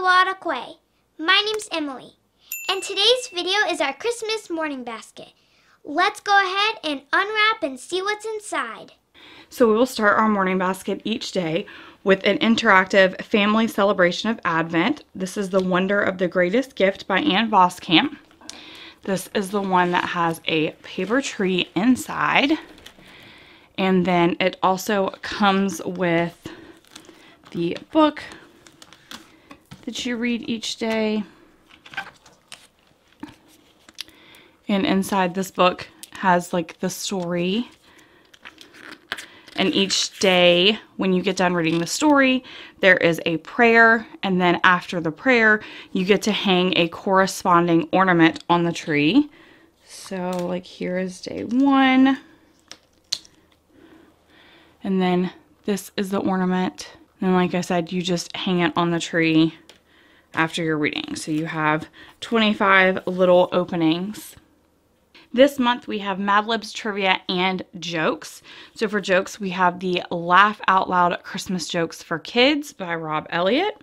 Luada Quay. My name's Emily, and today's video is our Christmas morning basket. Let's go ahead and unwrap and see what's inside. So we will start our morning basket each day with an interactive family celebration of Advent. This is The Wonder of the Greatest Gift by Ann Voskamp. This is the one that has a paper tree inside, and then it also comes with the book that you read each day. And inside this book has like the story. And each day when you get done reading the story, there is a prayer, and then after the prayer you get to hang a corresponding ornament on the tree. So like here is day one, and then this is the ornament, and like I said, you just hang it on the tree after your reading. So you have 25 little openings. This month we have Mad Libs trivia and jokes. So for jokes, we have the Laugh Out Loud Christmas Jokes for Kids by Rob Elliott.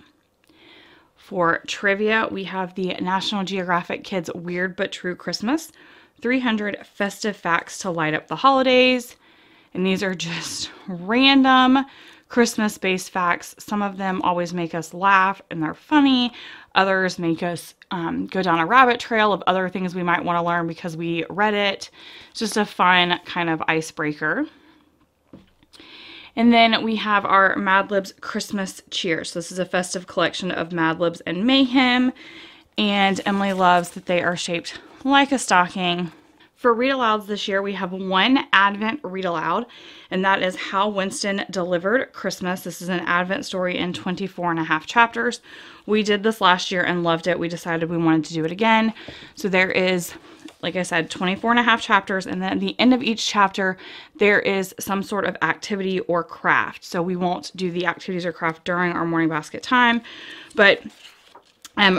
For trivia, we have the National Geographic Kids Weird But True Christmas, 300 Festive Facts to Light Up the Holidays. And these are just random Christmas-based facts. Some of them always make us laugh and they're funny. Others make us go down a rabbit trail of other things we might want to learn because we read it. It's just a fun kind of icebreaker. And then we have our Mad Libs Christmas Cheers. So this is a festive collection of Mad Libs and Mayhem. And Emily loves that they are shaped like a stocking. For read alouds this year, we have one Advent read aloud, and that is How Winston Delivered Christmas. This is an Advent story in 24.5 chapters. We did this last year and loved it. We decided we wanted to do it again. So there is, like I said, 24.5 chapters, and then at the end of each chapter, there is some sort of activity or craft. So we won't do the activities or craft during our morning basket time, but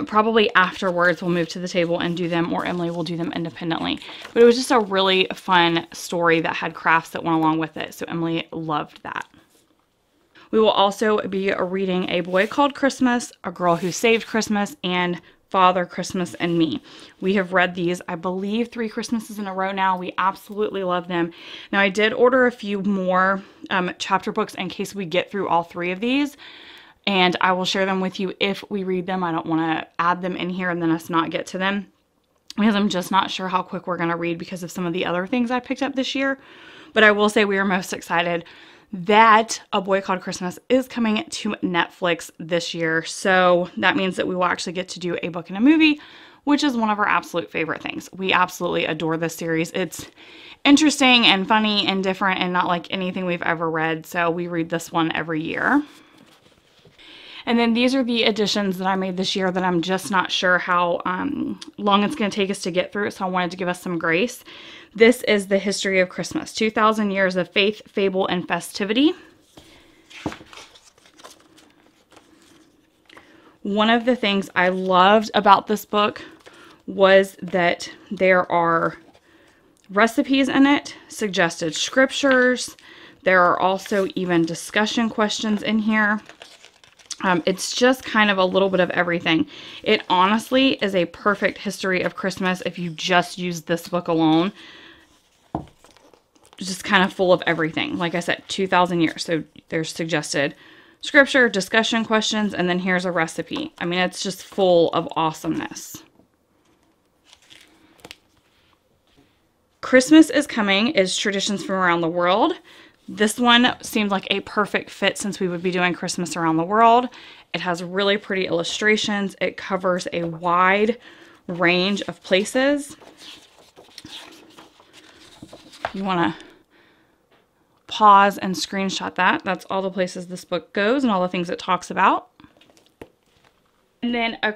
probably afterwards we'll move to the table and do them, or Emily will do them independently. But it was just a really fun story that had crafts that went along with it, so Emily loved that. We will also be reading A Boy Called Christmas, A Girl Who Saved Christmas, and Father Christmas and Me. We have read these, I believe, 3 Christmases in a row now. We absolutely love them. Now, I did order a few more chapter books in case we get through all 3 of these, and I will share them with you if we read them. I don't want to add them in here and then us not get to them, because I'm just not sure how quick we're going to read because of some of the other things I picked up this year. But I will say we are most excited that A Boy Called Christmas is coming to Netflix this year. So that means that we will actually get to do a book and a movie, which is one of our absolute favorite things. We absolutely adore this series. It's interesting and funny and different and not like anything we've ever read. So we read this one every year. And then these are the additions that I made this year that I'm just not sure how long it's going to take us to get through, so I wanted to give us some grace. This is The History of Christmas, 2,000 Years of Faith, Fable, and Festivity. One of the things I loved about this book was that there are recipes in it, suggested scriptures. There are also even discussion questions in here. It's just kind of a little bit of everything. It honestly is a perfect history of Christmas if you just use this book alone. It's just kind of full of everything. Like I said, 2,000 years. So there's suggested scripture, discussion questions, and then here's a recipe. I mean, it's just full of awesomeness. Christmas Is Coming is Traditions from Around the World. This one seemed like a perfect fit since we would be doing Christmas around the world. It has really pretty illustrations. It covers a wide range of places. You want to pause and screenshot that. That's all the places this book goes and all the things it talks about. And then A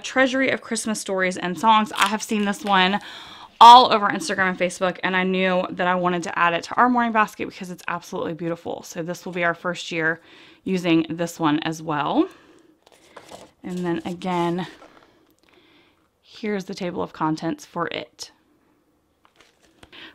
Treasury of Christmas Stories and Songs. I have seen this one all over Instagram and Facebook, and I knew that I wanted to add it to our morning basket because it's absolutely beautiful. So this will be our first year using this one as well. And then again, here's the table of contents for it.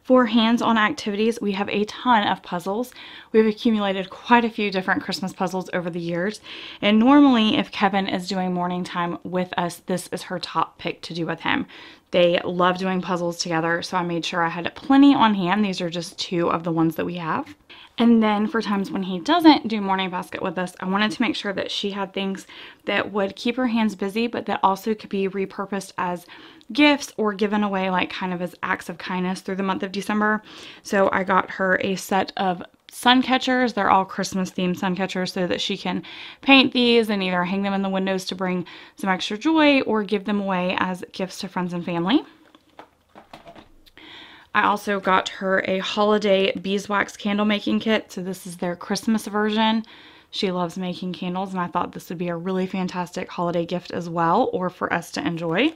For hands-on activities, we have a ton of puzzles. We've accumulated quite a few different Christmas puzzles over the years, and normally if Kevin is doing morning time with us, this is her top pick to do with him. They love doing puzzles together, so I made sure I had plenty on hand. These are just two of the ones that we have. And then for times when he doesn't do morning basket with us, I wanted to make sure that she had things that would keep her hands busy, but that also could be repurposed as gifts or given away, like kind of as acts of kindness through the month of December. So I got her a set of sun catchers. They're all Christmas themed sun catchers, so that she can paint these and either hang them in the windows to bring some extra joy or give them away as gifts to friends and family. I also got her a holiday beeswax candle making kit. So this is their Christmas version. She loves making candles, and I thought this would be a really fantastic holiday gift as well, or for us to enjoy.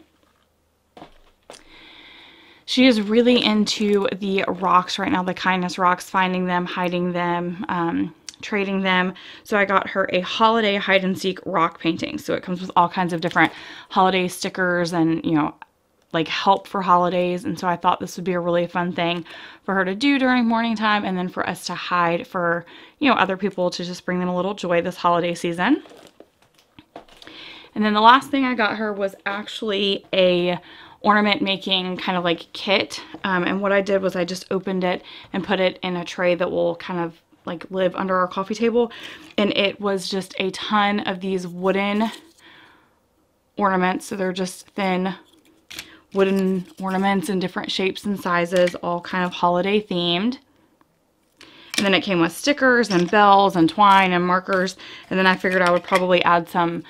She is really into the rocks right now, the kindness rocks, finding them, hiding them, trading them. So I got her a holiday hide and seek rock painting. So it comes with all kinds of different holiday stickers and, you know, like help for holidays. And so I thought this would be a really fun thing for her to do during morning time, and then for us to hide for, you know, other people, to just bring them a little joy this holiday season. And then the last thing I got her was actually a ornament making kind of like kit, and what I did was I just opened it and put it in a tray that will kind of like live under our coffee table, and it was just a ton of these wooden ornaments. So they're just thin wooden ornaments in different shapes and sizes, all kind of holiday themed. And then it came with stickers and bells and twine and markers. And then I figured I would probably add some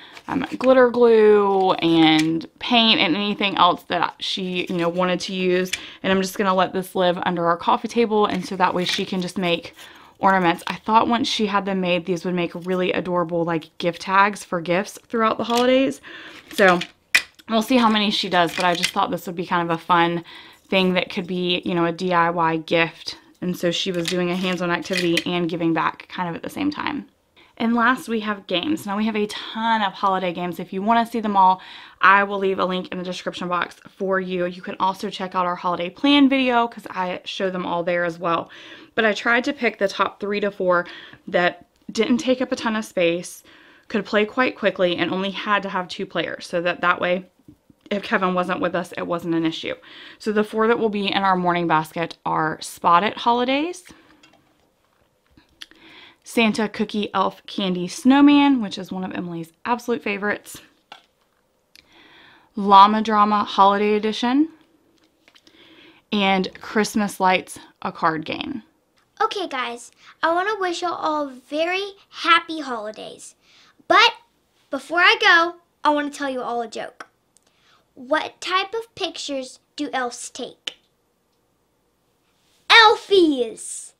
glitter glue and paint and anything else that she, you know, wanted to use. And I'm just going to let this live under our coffee table, and so that way she can just make ornaments. I thought once she had them made, these would make really adorable like gift tags for gifts throughout the holidays. So we'll see how many she does, but I just thought this would be kind of a fun thing that could be, you know, a DIY gift. And so she was doing a hands-on activity and giving back kind of at the same time. And last, we have games. Now, we have a ton of holiday games. If you want to see them all, I will leave a link in the description box for you. You can also check out our holiday plan video, because I show them all there as well. But I tried to pick the top 3 to 4 that didn't take up a ton of space, could play quite quickly, and only had to have 2 players, so that way, if Kevin wasn't with us, it wasn't an issue. So the 4 that will be in our morning basket are Spotted Holidays, Santa Cookie Elf Candy Snowman, which is one of Emily's absolute favorites, Llama Drama Holiday Edition, and Christmas Lights, a card game. Okay guys, I want to wish you all very happy holidays. But before I go, I want to tell you all a joke. What type of pictures do elves take? Elfies!